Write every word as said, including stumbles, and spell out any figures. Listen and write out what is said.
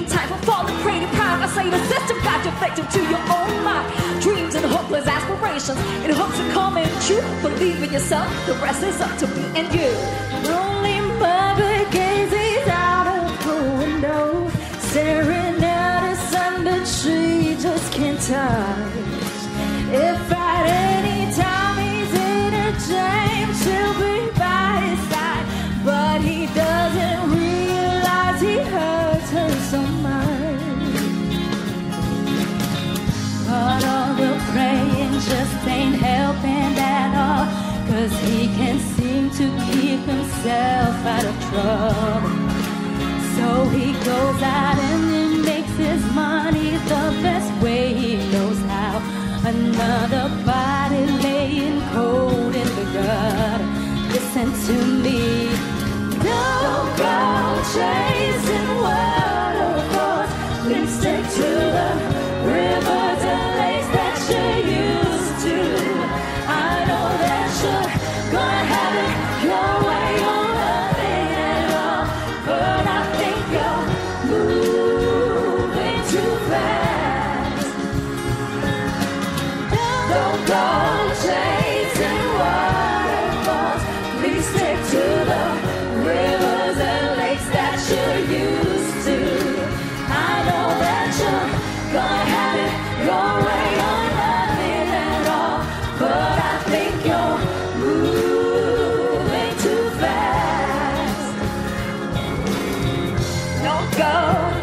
same time from falling prey to pride. I say the system got you victim to your own mind. Dreams and hopeless aspirations, in hopes of coming true. Believe in yourself, the rest is up to me and you. Lonely mother gazes out of her window, staring at a sun that she just can't touch. If at any time he's in a jam, she'll be by his side, but he doesn't realize he hurts her so much. But all the praying just ain't helping at all, 'cause he can't seem to keep himself out of trouble. So he goes out and then makes his money the best way he knows how. Another body laying cold in the gutter. Listen to me. Don't go chasing waterfalls. Please stick to the rivers and lakes that you used to. I know that you're gonna have it your way, on nothing at all. But I think you're moving too fast. Don't go chasing waterfalls. Please stick to the go.